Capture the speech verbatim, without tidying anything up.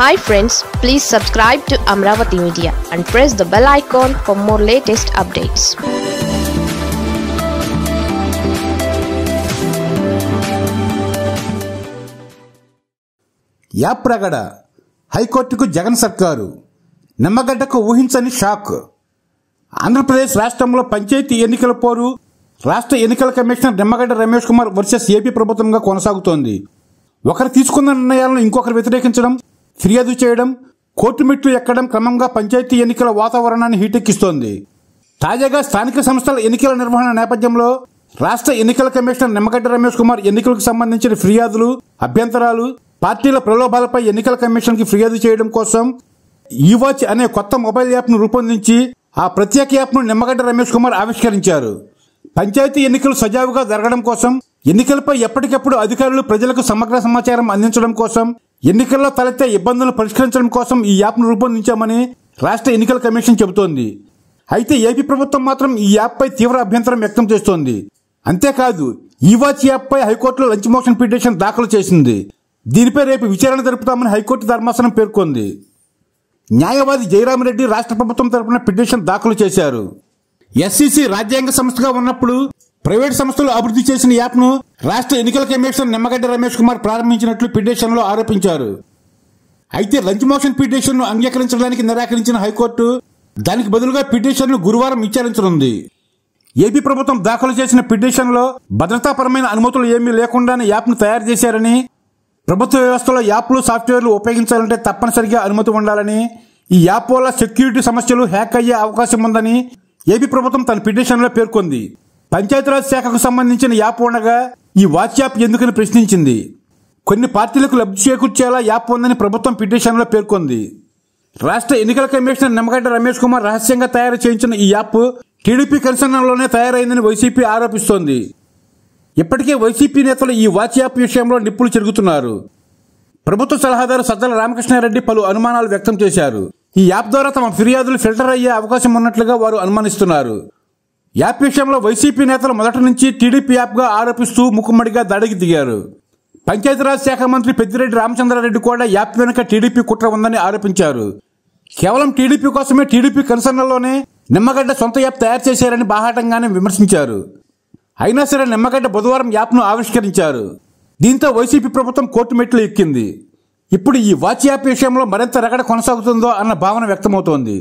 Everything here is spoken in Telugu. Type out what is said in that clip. Hi friends, please subscribe to Amaravati Media and press the bell icon for more latest updates. యాప్రగడ హైకోర్టుకు జగన్ సర్కారు నిమ్మగడ్డకు ఊహించని షాక్. ఆంధ్రప్రదేశ్ రాష్ట్రంలో పంచాయతీ ఎన్నికల పోరు రాష్ట్ర ఎన్నికల commissioner Nimmagadda Ramesh Kumar versus AP ప్రభుత్వంగా కొనసాగుతోంది. ఒకరు తీసుకున్న నిర్ణయాలను ఇంకొకరు వ్యతిరేకించడం, ఫిర్యాదు చేయడం, కోర్టు మెట్లు ఎక్కడం క్రమంగా పంచాయతీ ఎన్నికల వాతావరణాన్ని హీటెక్కిస్తోంది. తాజాగా స్థానిక సంస్థల ఎన్నికల నిర్వహణ నేపథ్యంలో రాష్ట్ర ఎన్నికల కమిషనర్ నిమ్మగడ్డ రమేష్ కుమార్ ఎన్నికలకు సంబంధించిన ఫిర్యాదులు, అభ్యంతరాలు, పార్టీల ప్రలోభాలపై ఎన్నికల కమిషన్కి ఫిర్యాదు చేయడం కోసం ఈవాచ్ అనే కొత్త మొబైల్ యాప్ను రూపొందించి ఆ ప్రత్యేక యాప్ను నిమ్మగడ్డ రమేష్ కుమార్ ఆవిష్కరించారు. పంచాయతీ ఎన్నికలు సజావుగా జరగడం కోసం, ఎన్నికలపై ఎప్పటికప్పుడు అధికారులు ప్రజలకు సమగ్ర సమాచారం అందించడం కోసం, ఎన్నికల్లో తలెత్తే ఇబ్బందులను పరిష్కరించడం కోసం ఈ యాప్ను రూపొందించామని రాష్ట్ర ఎన్నికల కమిషన్ చెబుతోంది. అయితే ఏపీ ప్రభుత్వం మాత్రం ఈ యాప్పై తీవ్ర అభ్యంతరం వ్యక్తం చేస్తోంది. అంతేకాదు, ఈవాచ్ యాప్పై హైకోర్టులో లంచ్ మోషన్ పిటిషన్ దాఖలు చేసింది. దీనిపై రేపు విచారణ జరుపుతామని హైకోర్టు ధర్మాసనం పేర్కొంది. న్యాయవాది జయరామిరెడ్డి రాష్ట్ర ప్రభుత్వం తరపున పిటిషన్ దాఖలు చేశారు. ఎస్సీసీ రాజ్యాంగ సంస్థగా ఉన్నప్పుడు ప్రైవేట్ సంస్థలు అభివృద్ధి చేసిన యాప్ను రాష్ట్ర ఎన్నికల కమిషన్ నిమ్మగడ్డ రమేష్ కుమార్ ప్రారంభించినట్లు పిటిషన్లో ఆరోపించారు. అయితే లంచ్ మోషన్ పిటిషన్ను అంగీకరించడానికి నిరాకరించిన హైకోర్టు దానికి బదులుగా పిటిషన్ను గురువారం విచారించనుంది. ఏపీ ప్రభుత్వం దాఖలు చేసిన పిటిషన్లో భద్రతాపరమైన అనుమతులు ఏమీ లేకుండానే యాప్ను తయారు చేశారని, ప్రభుత్వ వ్యవస్థలో యాప్లు, సాఫ్ట్వేర్లు ఉపయోగించాలంటే తప్పనిసరిగా అనుమతి ఉండాలని, ఈ యాప్ వల్ల సెక్యూరిటీ సమస్యలు, హ్యాక్ అయ్యే అవకాశం ఉందని ఏపీ ప్రభుత్వం తన పిటిషన్లో పేర్కొంది. పంచాయతీరాజ్ శాఖకు సంబంధించిన యాప్ ఉండగా ఈ వాచ్ యాప్ ఎందుకని ప్రశ్నించింది. కొన్ని పార్టీలకు లబ్ధి చేకూర్చేలా యాప్ ఉందని ప్రభుత్వం పిటిషన్లో పేర్కొంది. రాష్ట్ర ఎన్నికల కమిషనర్ నిమ్మగడ్డ రమేష్ కుమార్ రహస్యంగా తయారు చేయించిన ఈ యాప్ టీడీపీ కన్సర్న్లోనే తయారైందని వైసీపీ ఆరోపిస్తోంది. ఇప్పటికే వైసీపీ నేతలు ఈ వాచ్ యాప్ విషయంలో నిప్పులు చెరుగుతున్నారు. ప్రభుత్వ సలహాదారు సజ్జల రామకృష్ణారెడ్డి పలు అనుమానాలు వ్యక్తం చేశారు. ఈ యాప్ ద్వారా తమ ఫిర్యాదులు ఫిల్టర్ అయ్యే అవకాశం ఉన్నట్లుగా వారు అనుమానిస్తున్నారు. యాప్ విషయంలో వైసీపీ నేతలు మొదటి నుంచి టీడీపీ యాప్గా ఆరోపిస్తూ ముక్కుమ్మడిగా దాడికి దిగారు. పంచాయతీరాజ్ శాఖ మంత్రి పెద్దిరెడ్డి రామచంద్ర రెడ్డి కూడా యాప్ వెనుక టీడీపీ కుట్ర ఉందని ఆరోపించారు. కేవలం టీడీపీ కోసమే టీడీపీ కన్సర్న్లోనే నిమ్మగడ్డ సొంత యాప్ తయారు చేశారని బాహాటంగానే విమర్శించారు. అయినా సరే నిమ్మగడ్డ బుధవారం యాప్ను ఆవిష్కరించారు. దీంతో వైసీపీ ప్రభుత్వం కోర్టు మెట్లు ఎక్కింది. ఇప్పుడు ఈ వాచ్ యాప్ విషయంలో మరింత రగడ కొనసాగుతుందో అన్న భావన వ్యక్తమవుతోంది.